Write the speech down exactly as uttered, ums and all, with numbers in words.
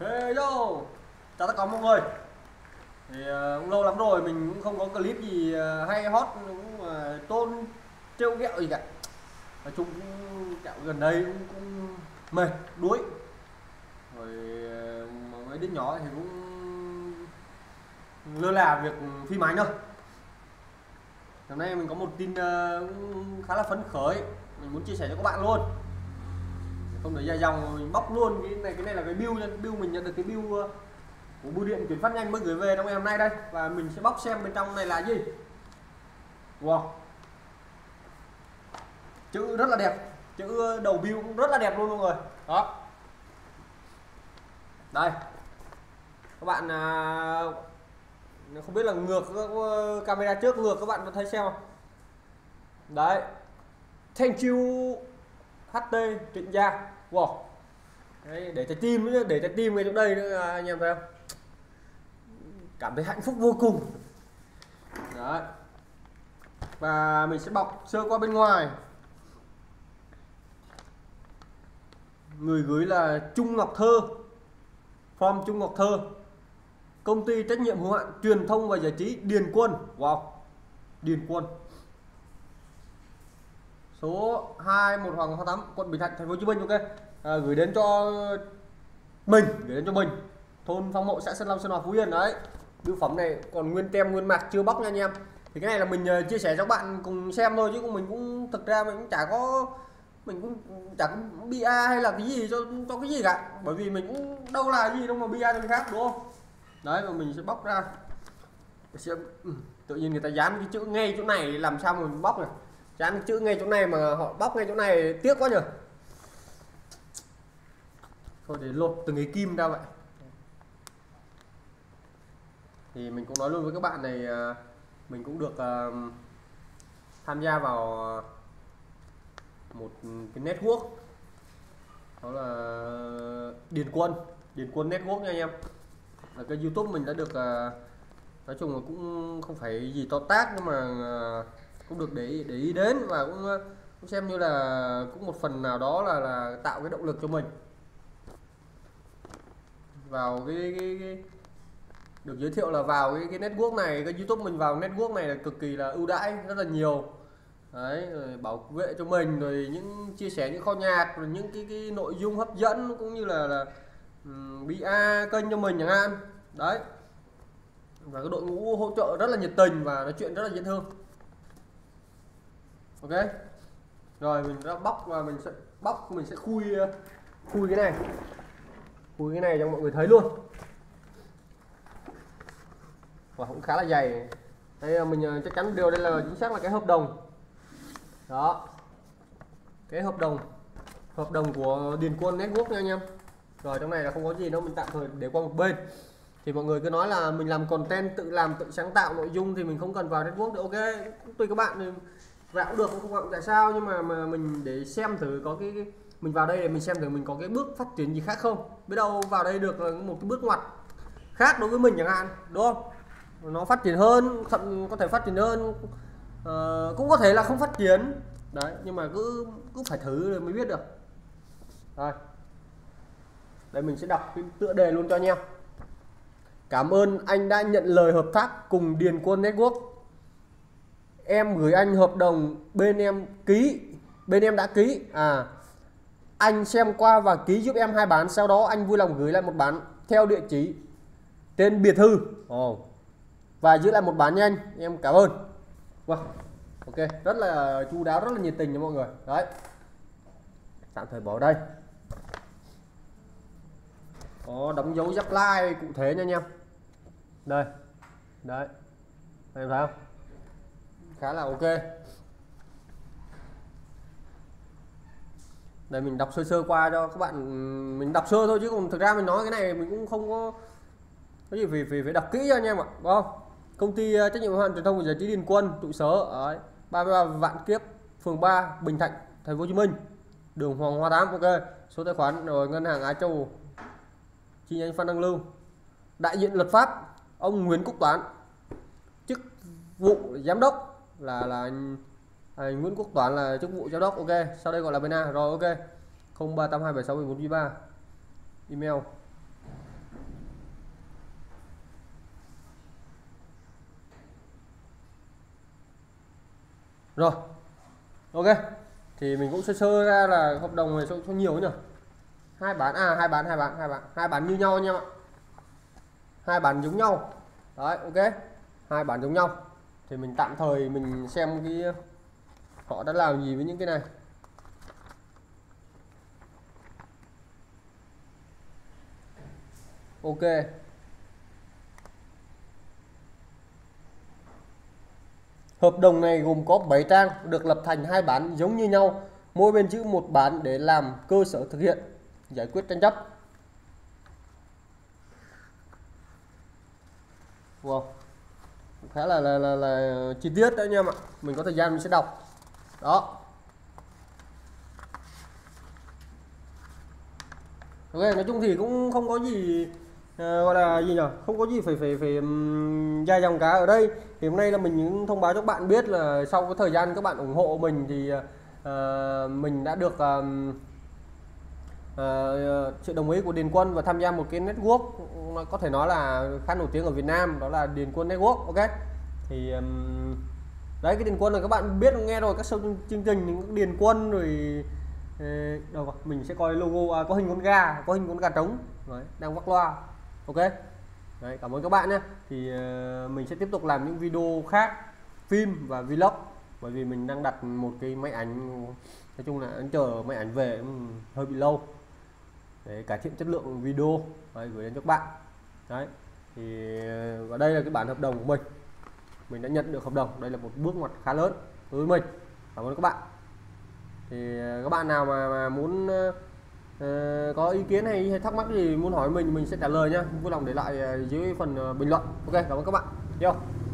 Hello, chào tất cả mọi người. Thì cũng lâu lắm rồi mình cũng không có clip gì hay hot, cũng tôn trêu ghẹo gì cả. Nói chung dạo gần đây cũng, cũng mệt đuối rồi, mấy đứa nhỏ thì cũng lơ là việc phim ảnh thôi. Hôm nay mình có một tin cũng khá là phấn khởi, mình muốn chia sẻ cho các bạn luôn. Không để dài dòng mình bóc luôn cái này. Cái này là cái bill bill mình nhận được, cái bill của bưu điện chuyển phát nhanh mới gửi về trong ngày hôm nay đây, và mình sẽ bóc xem bên trong này là gì. Wow, chữ rất là đẹp, chữ đầu bill cũng rất là đẹp luôn mọi người đó. Đây các bạn, không biết là ngược camera trước ngược các bạn có thấy xem không đấy. Thank you hát tê Trịnh Gia. Wow, đấy, để trái tim nữa, để trái tim ngay trong đây nữa, anh em thấy không, cảm thấy hạnh phúc vô cùng đấy. Và mình sẽ bọc sơ qua bên ngoài. Người gửi là Trung Ngọc Thơ, form Trung Ngọc Thơ, công ty trách nhiệm hữu hạn truyền thông và giải trí Điền Quân. Wow, Điền Quân, số hai một Hoàng Hoa Thám, quận Bình Thạnh, thành phố Hồ Chí Minh. Ok, à, gửi đến cho mình, gửi đến cho mình, thôn Phong Mộ, xã Sơn Long, Sơn Hòa, Phú Yên đấy. Bưu phẩm này còn nguyên tem, nguyên mạc, chưa bóc nha anh em. Thì cái này là mình chia sẻ cho các bạn cùng xem thôi, chứ mình cũng thực ra mình cũng chả có, mình cũng chẳng bia hay là cái gì cho cho cái gì cả, bởi vì mình cũng đâu là gì đâu mà bia cho người khác, đúng không? Đấy, và mình sẽ bóc ra. Sẽ, tự nhiên người ta dán cái chữ ngay chỗ này làm sao mà mình bóc này. Dán chữ ngay chỗ này mà họ bóc ngay chỗ này tiếc quá nhỉ. Thôi để lột từng cái kim ra vậy. Thì mình cũng nói luôn với các bạn này, mình cũng được uh, tham gia vào một cái network, đó là Điền Quân, Điền Quân Network nha anh em. Là cái YouTube mình đã được, uh, nói chung là cũng không phải gì to tát, nhưng mà uh, cũng được để để ý đến, và cũng, cũng xem như là cũng một phần nào đó là, là tạo cái động lực cho mình vào cái, cái, cái được giới thiệu là vào cái, cái network này, cái YouTube mình vào network này là cực kỳ là ưu đãi rất là nhiều đấy, rồi bảo vệ cho mình, rồi những chia sẻ những kho nhạc, rồi những cái, cái nội dung hấp dẫn, cũng như là, là um, bê a kênh cho mình chẳng hạn đấy. Và cái đội ngũ hỗ trợ rất là nhiệt tình và nói chuyện rất là dễ thương. Ok, rồi mình đã bóc và mình sẽ bóc, mình sẽ khui khui cái này, khui cái này cho mọi người thấy luôn. Và cũng khá là dày. Đây mình chắc chắn điều đây là chính xác là cái hợp đồng đó, cái hợp đồng hợp đồng của Điền Quân Network nha anh em. Rồi trong này là không có gì đâu, mình tạm thời để qua một bên. Thì mọi người cứ nói là mình làm content, tự làm, tự sáng tạo nội dung thì mình không cần vào network được. Ok, tùy các bạn thì rạo cũng được, không có tại sao, nhưng mà, mà mình để xem thử có cái, cái mình vào đây để mình xem thử mình có cái bước phát triển gì khác không, biết đâu vào đây được một cái bước ngoặt khác đối với mình chẳng hạn, đúng không? Nó phát triển hơn, thậm có thể phát triển hơn, uh, cũng có thể là không phát triển đấy, nhưng mà cứ cứ phải thử rồi mới biết được. Rồi đây mình sẽ đọc cái tựa đề luôn cho anh em. Cảm ơn anh đã nhận lời hợp tác cùng Điền Quân Network. Em gửi anh hợp đồng, bên em ký, bên em đã ký. À, anh xem qua và ký giúp em hai bản, sau đó anh vui lòng gửi lại một bản theo địa chỉ tên biệt thư. Ồ, và giữ lại một bản nha anh, em cảm ơn. Wow, ok, rất là chu đáo, rất là nhiệt tình cho mọi người đấy. Tạm thời bỏ đây. Có đóng dấu giáp lai cụ thể nha anh em. Đây, đấy, em thấy không? Khá là ok. Đây mình đọc sơ sơ qua cho các bạn, mình đọc sơ thôi chứ còn thực ra mình nói cái này mình cũng không có cái gì, vì phải, phải đọc kỹ cho anh em ạ. Không, công ty trách nhiệm hữu hạn truyền thông và giải trí Điền Quân, trụ sở ở ba mươi ba Vạn Kiếp, phường ba, Bình Thạnh, thành phố Hồ Chí Minh, đường Hoàng Hoa Thám. Ok, số tài khoản rồi Ngân hàng Á Châu, chi nhánh Phan Đăng Lưu. Đại diện luật pháp ông Nguyễn Quốc Toán, chức vụ giám đốc là là à, Nguyễn Quốc Toán là chức vụ giám đốc. Ok, sau đây gọi là bên A rồi. Ok, không ba tám hai bảy sáu một bốn ba, email Rồi, ok, thì mình cũng sơ sơ ra là hợp đồng này số nhiều nhỉ, hai bán à hai bán hai bán hai bán hai bán như nhau nha bạn, hai bán giống nhau đấy. Ok, hai bán giống nhau thì mình tạm thời mình xem cái họ đã làm gì với những cái này. Ok, hợp đồng này gồm có bảy trang, được lập thành hai bản giống như nhau, mỗi bên chữ một bản để làm cơ sở thực hiện giải quyết tranh chấp. Wow, khá là là, là là chi tiết đấy nha mọi người. Mình có thời gian mình sẽ đọc. Đó. Ok, nói chung thì cũng không có gì À, gọi là gì nhỉ, không có gì phải phải phải dài dòng cá ở đây. Thì hôm nay là mình cũng thông báo cho các bạn biết là sau cái thời gian các bạn ủng hộ mình thì uh, mình đã được uh, uh, sự đồng ý của Điền Quân và tham gia một cái network có thể nói là khá nổi tiếng ở Việt Nam, đó là Điền Quân Network. Ok, thì um, đấy, cái Điền Quân là các bạn biết nghe rồi, các show chương trình những Điền Quân rồi. Đâu mình sẽ coi logo à, có hình con gà, có hình con gà trống đấy, đang vác loa. Ok, đấy, cảm ơn các bạn nhé. Thì uh, mình sẽ tiếp tục làm những video khác, phim và vlog, bởi vì mình đang đặt một cái máy ảnh, nói chung là anh chờ máy ảnh về hơi bị lâu, để cải thiện chất lượng video đấy, gửi đến cho các bạn. Đấy, thì uh, và đây là cái bản hợp đồng của mình, mình đã nhận được hợp đồng, đây là một bước ngoặt khá lớn đối với mình. Cảm ơn các bạn. Thì uh, các bạn nào mà, mà muốn uh, Ờ, có ý kiến hay, hay thắc mắc gì muốn hỏi mình mình sẽ trả lời nhá, vui lòng để lại dưới phần bình luận. Ok, cảm ơn các bạn. Yo.